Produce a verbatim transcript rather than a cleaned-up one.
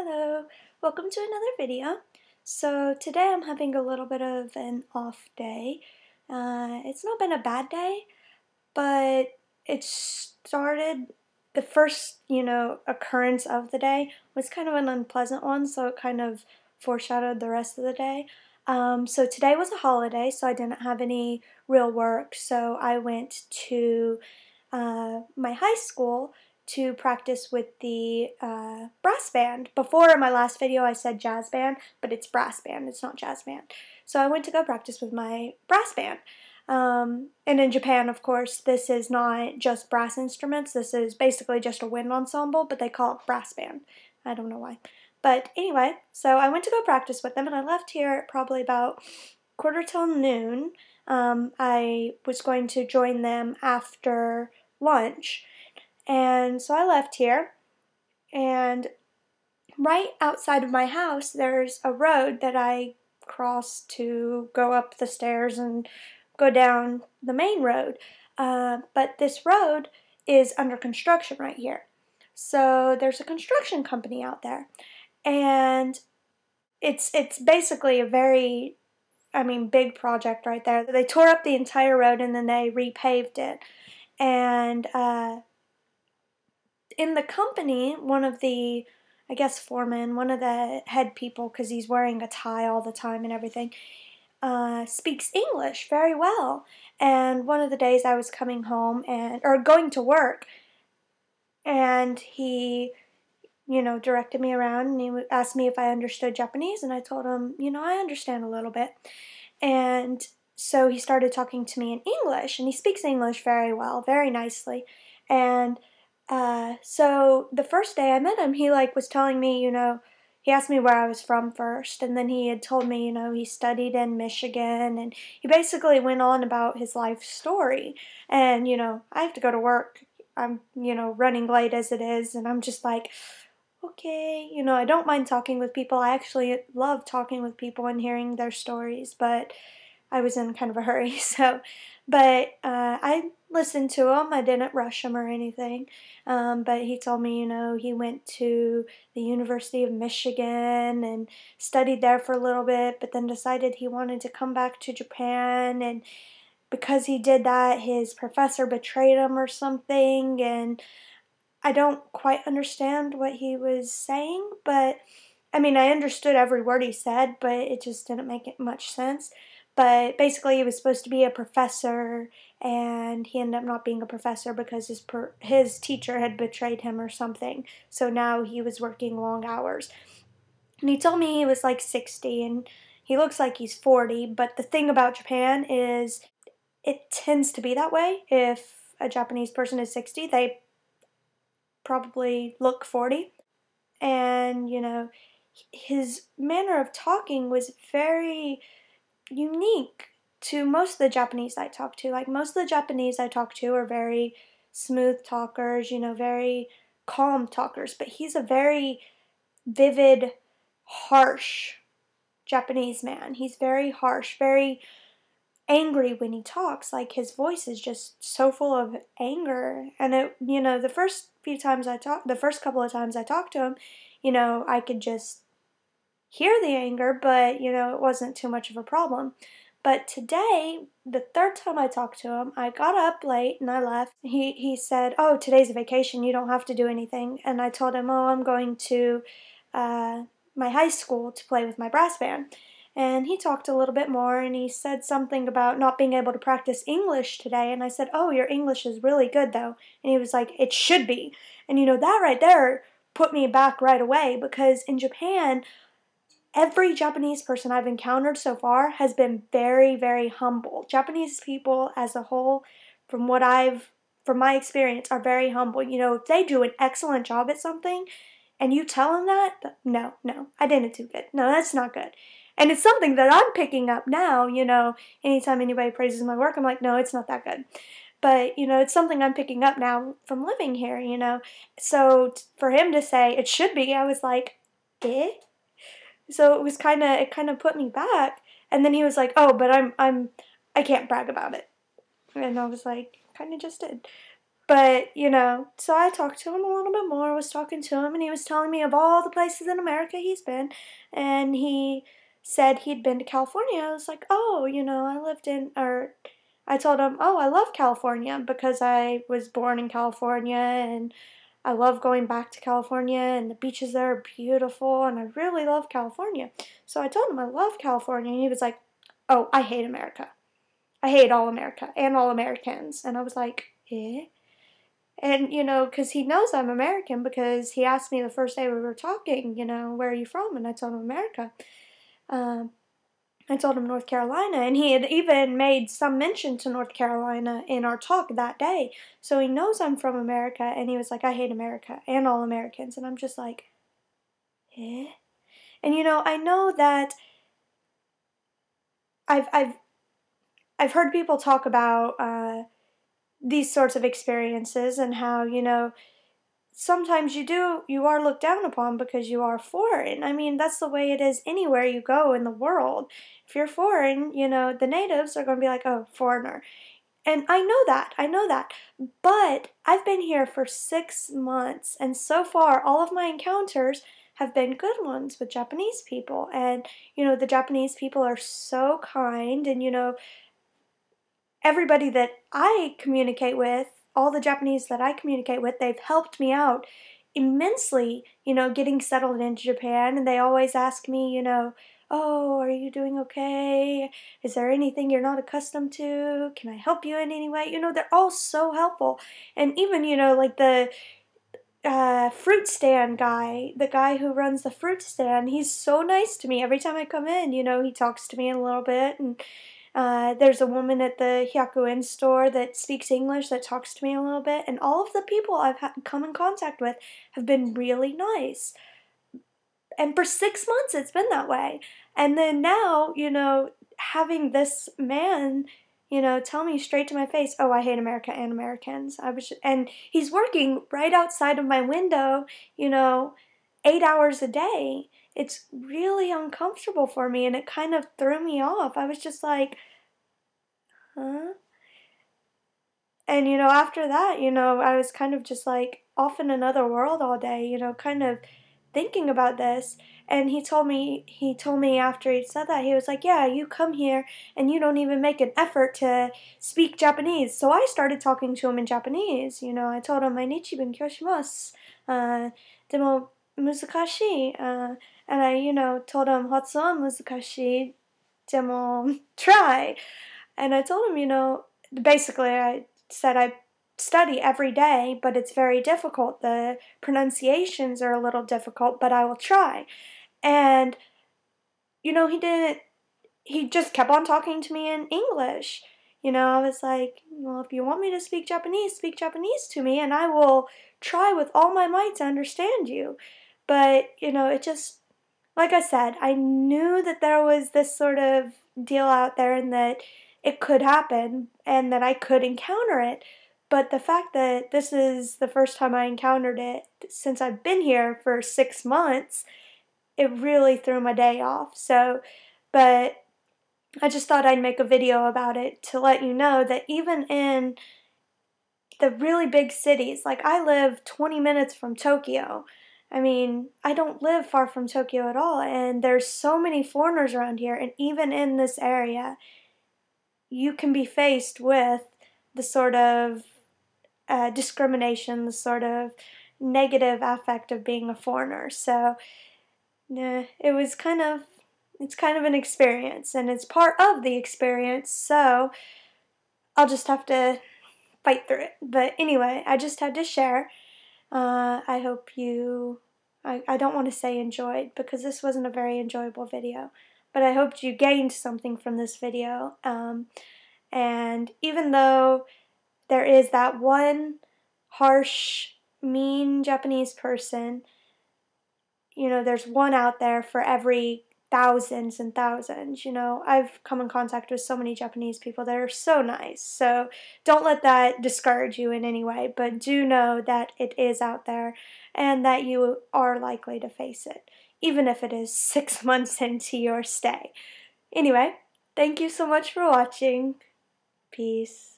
Hello, welcome to another video. So today I'm having a little bit of an off day. Uh, it's not been a bad day, but it started, the first, you know, occurrence of the day was kind of an unpleasant one, so it kind of foreshadowed the rest of the day. Um, so today was a holiday, so I didn't have any real work, so I went to uh, my high school to practice with the uh, brass band. Before, in my last video, I said jazz band, but it's brass band, it's not jazz band. So I went to go practice with my brass band. Um, and in Japan, of course, this is not just brass instruments, this is basically just a wind ensemble, but they call it brass band. I don't know why. But anyway, so I went to go practice with them, and I left here at probably about quarter till noon. Um, I was going to join them after lunch. And so I left here, and right outside of my house, there's a road that I cross to go up the stairs and go down the main road. Uh, but this road is under construction right here. So there's a construction company out there, and it's, it's basically a very, I mean, big project right there. They tore up the entire road, and then they repaved it, and, uh... in the company, one of the, I guess, foreman, one of the head people, because he's wearing a tie all the time and everything, uh, speaks English very well. And one of the days I was coming home, and or going to work, and he, you know, directed me around, and he asked me if I understood Japanese, and I told him, you know, I understand a little bit. And so he started talking to me in English, and he speaks English very well, very nicely. And Uh, so the first day I met him, he like was telling me, you know, he asked me where I was from first, and then he had told me, you know, he studied in Michigan, and he basically went on about his life story. And, you know, I have to go to work. I'm, you know, running late as it is, and I'm just like, okay, you know, I don't mind talking with people. I actually love talking with people and hearing their stories, but I was in kind of a hurry, so, but uh, I listened to him. I didn't rush him or anything, um, but he told me, you know, he went to the University of Michigan and studied there for a little bit, but then decided he wanted to come back to Japan, and because he did that, his professor betrayed him or something, and I don't quite understand what he was saying, but, I mean, I understood every word he said, but it just didn't make it much sense. But basically, he was supposed to be a professor, and he ended up not being a professor because his per his teacher had betrayed him or something. So now he was working long hours. And he told me he was like sixty, and he looks like he's forty. But the thing about Japan is it tends to be that way. If a Japanese person is sixty, they probably look forty. And, you know, his manner of talking was very unique to most of the Japanese I talk to. Like, most of the Japanese I talk to are very smooth talkers, you know, very calm talkers, but he's a very vivid, harsh Japanese man. He's very harsh, very angry when he talks. Like, his voice is just so full of anger, and it, you know, the first few times I talk, the first couple of times I talked to him, you know, I could just hear the anger, but, you know, it wasn't too much of a problem. But today, the third time I talked to him, I got up late and I left. He, he said, oh, today's a vacation, you don't have to do anything. And I told him, oh, I'm going to uh, my high school to play with my brass band. And he talked a little bit more, and he said something about not being able to practice English today. And I said, oh, your English is really good, though. And he was like, it should be. And, you know, that right there put me back right away, because in Japan, every Japanese person I've encountered so far has been very, very humble. Japanese people as a whole, from what I've, from my experience, are very humble. You know, if they do an excellent job at something and you tell them that, no, no, I didn't do good. No, that's not good. And it's something that I'm picking up now, you know, anytime anybody praises my work, I'm like, no, it's not that good. But, you know, it's something I'm picking up now from living here, you know. So for him to say, it should be, I was like, eh? So it was kind of, it kind of put me back. And then he was like, oh, but I'm, I'm, I can't brag about it. And I was like, kind of just did. But, you know, so I talked to him a little bit more, was talking to him, and he was telling me of all the places in America he's been, and he said he'd been to California. I was like, oh, you know, I lived in, or I told him, oh, I love California because I was born in California, and I love going back to California, and the beaches there are beautiful, and I really love California. So I told him I love California, and he was like, oh, I hate America. I hate all America and all Americans. And I was like, eh? And, you know, because he knows I'm American, because he asked me the first day we were talking, you know, where are you from? And I told him America. Um, I told him North Carolina, and he had even made some mention to North Carolina in our talk that day. So he knows I'm from America, and he was like, I hate America and all Americans. And I'm just like, eh? And, you know, I know that I've, I've, I've heard people talk about, uh, these sorts of experiences, and how, you know, sometimes you do, you are looked down upon because you are foreign. I mean, that's the way it is anywhere you go in the world. If you're foreign, you know, the natives are going to be like, oh, foreigner. And I know that, I know that. But I've been here for six months, and so far, all of my encounters have been good ones with Japanese people. And, you know, the Japanese people are so kind, and, you know, everybody that I communicate with, all the Japanese that I communicate with, they've helped me out immensely, you know, getting settled in Japan. And they always ask me, you know, oh, are you doing okay? Is there anything you're not accustomed to? Can I help you in any way? You know, they're all so helpful. And even, you know, like the uh, fruit stand guy, the guy who runs the fruit stand, he's so nice to me. Every time I come in, you know, he talks to me a little bit, and Uh, there's a woman at the Hyakuen store that speaks English that talks to me a little bit, and all of the people I've ha come in contact with have been really nice. And for six months it's been that way. And then now, you know, having this man, you know, tell me straight to my face, oh, I hate America and Americans. I was, and he's working right outside of my window, you know, eight hours a day. It's really uncomfortable for me, and it kind of threw me off. I was just like, huh? And, you know, after that, you know, I was kind of just like off in another world all day, you know, kind of thinking about this. And he told me, he told me after he said that, he was like, yeah, you come here and you don't even make an effort to speak Japanese. So I started talking to him in Japanese. You know, I told him, Mainichi benkyou shimasu. Uh, demo muzukashii. Uh, And I, you know, told him, Hatsuan muzukashii, demo, try. And I told him, you know, basically I said I study every day, but it's very difficult. The pronunciations are a little difficult, but I will try. And, you know, he didn't, he just kept on talking to me in English. You know, I was like, well, if you want me to speak Japanese, speak Japanese to me, and I will try with all my might to understand you. But, you know, it just, like I said, I knew that there was this sort of deal out there, and that it could happen, and that I could encounter it. But the fact that this is the first time I encountered it since I've been here for six months, it really threw my day off. So, but I just thought I'd make a video about it to let you know that even in the really big cities, like I live twenty minutes from Tokyo. I mean, I don't live far from Tokyo at all, and there's so many foreigners around here, and even in this area, you can be faced with the sort of uh, discrimination, the sort of negative affect of being a foreigner. So, yeah, it was kind of, it's kind of an experience, and it's part of the experience, so I'll just have to fight through it. But anyway, I just had to share. Uh, I hope you, I, I don't want to say enjoyed, because this wasn't a very enjoyable video, but I hoped you gained something from this video. Um, and even though there is that one harsh, mean Japanese person, you know, there's one out there for every thousands and thousands, you know. I've come in contact with so many Japanese people that are so nice, so don't let that discourage you in any way, but do know that it is out there, and that you are likely to face it, even if it is six months into your stay. Anyway, thank you so much for watching. Peace.